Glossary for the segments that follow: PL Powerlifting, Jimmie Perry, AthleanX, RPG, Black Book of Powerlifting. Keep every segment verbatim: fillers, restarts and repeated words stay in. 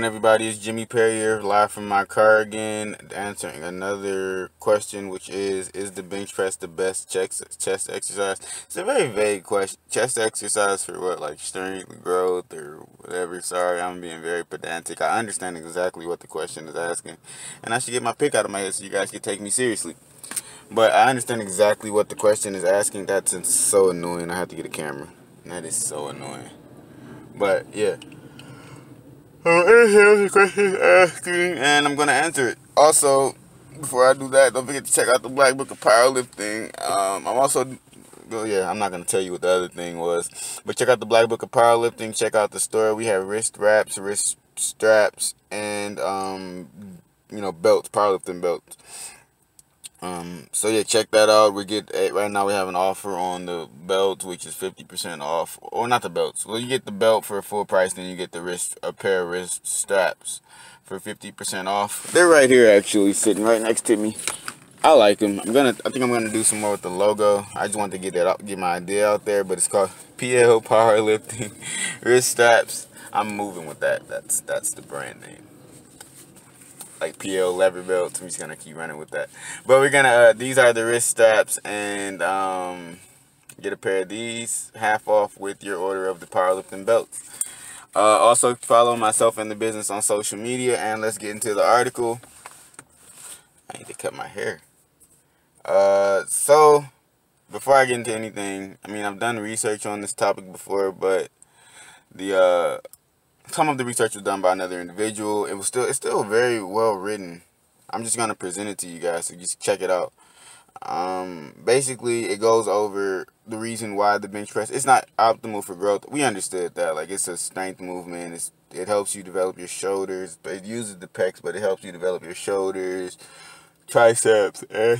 doing, everybody? It's Jimmie Perry here, live from my car again, answering another question, which is, is the bench press the best chest chest exercise? It's a very vague question. Chest exercise for what? Like strength, growth, or whatever. Sorry, I'm being very pedantic. I understand exactly what the question is asking, and I should get my pick out of my head so you guys can take me seriously. But I understand exactly what the question is asking. That's so annoying. I have to get a camera. That is so annoying. But, yeah. The question asking, and I'm going to answer it. Also, before I do that, don't forget to check out the Black Book of Powerlifting. Um, I'm also... Oh yeah, I'm not going to tell you what the other thing was. But check out the Black Book of Powerlifting. Check out the store. We have wrist wraps, wrist straps, and, um, you know, belts, powerlifting belts. Um, so yeah, check that out. We get right now we have an offer on the belt, which is fifty percent off, or not the belts. Well, you get the belt for full price, then you get the wrist, a pair of wrist straps for fifty percent off. They're right here, actually, sitting right next to me. I like them. I'm gonna, I think I'm gonna do some more with the logo. I just want to get that out, get my idea out there. But it's called P L Powerlifting wrist straps. I'm moving with that. That's that's the brand name. Like P L lever belts. I'm just gonna keep running with that. But we're gonna uh, these are the wrist straps, and um, get a pair of these half off with your order of the powerlifting belts. Uh, also follow myself and the business on social media, and let's get into the article. I need to cut my hair. Uh, so before I get into anything, I mean I've done research on this topic before, but the uh. Some of the research was done by another individual. It was still it's still very well written. I'm just gonna present it to you guys, so just check it out. Um, basically, it goes over the reason why the bench press it's not optimal for growth. We understood that, like it's a strength movement. It's it helps you develop your shoulders. But it uses the pecs, but it helps you develop your shoulders, triceps, eh?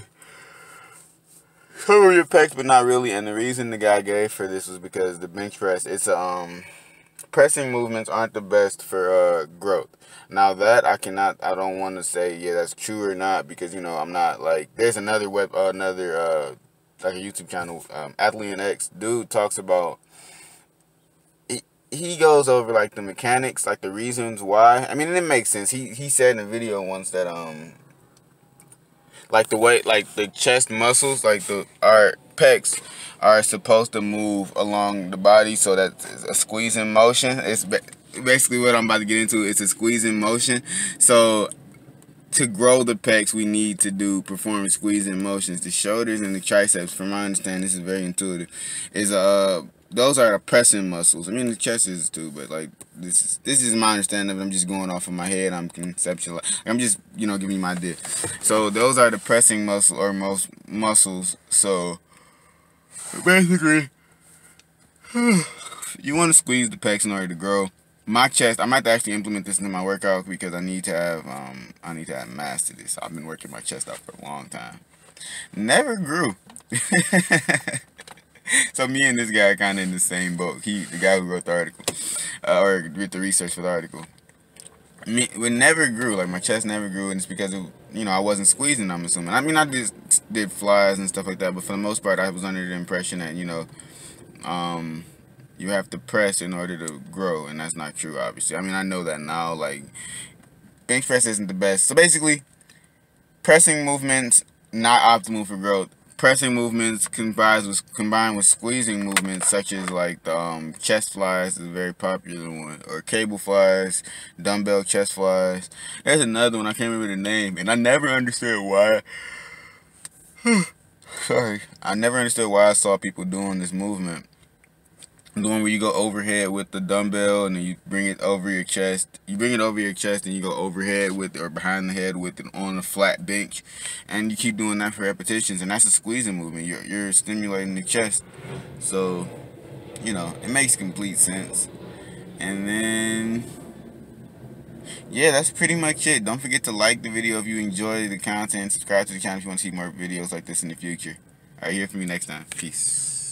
Cover your pecs, but not really. And the reason the guy gave for this was because the bench press it's a um. pressing movements aren't the best for uh, growth. Now that I cannot, I don't want to say yeah that's true or not, because you know I'm not like there's another web uh, another uh, like a YouTube channel, um, AthleanX dude talks about. He, he goes over like the mechanics, like the reasons why. I mean, and it makes sense. He he said in a video once that um like the way like the chest muscles like the are. Pecs are supposed to move along the body, so that's a squeezing motion. It's basically what I'm about to get into. It's a squeezing motion. So to grow the pecs, we need to do perform squeezing motions. The shoulders and the triceps, from my understanding, this is very intuitive. Is uh those are pressing muscles. I mean the chest is too, but like this is this is my understanding of it. I'm just going off of my head. I'm conceptual. I'm just you know giving you my idea. So those are the pressing muscle or most muscles. So basically, you want to squeeze the pecs in order to grow. My chest, I might actually implement this in my workout because I need to have, um, I need to have mass to this. I've been working my chest out for a long time. Never grew. So me and this guy are kind of in the same boat. He, the guy who wrote the article, uh, or did the research for the article. Me, it never grew. Like my chest never grew, and it's because it, you know I wasn't squeezing. I'm assuming. I mean, I just did flies and stuff like that, but for the most part, I was under the impression that you know, um, you have to press in order to grow, and that's not true, obviously. I mean, I know that now. Like bench press isn't the best. So basically, pressing movements not optimal for growth. Pressing movements combined with combined with squeezing movements, such as like the um, chest flies is a very popular one, or cable flies, dumbbell chest flies. There's another one I can't remember the name, and I never understood why. Sorry, I never understood why I saw people doing this movement. The one where you go overhead with the dumbbell and then you bring it over your chest. You bring it over your chest and you go overhead with or behind the head with it on a flat bench. And you keep doing that for repetitions. And that's a squeezing movement. You're, you're stimulating the chest. So, you know, it makes complete sense. And then, yeah, that's pretty much it. Don't forget to like the video if you enjoy the content. Subscribe to the channel if you want to see more videos like this in the future. All right, hear from me next time. Peace.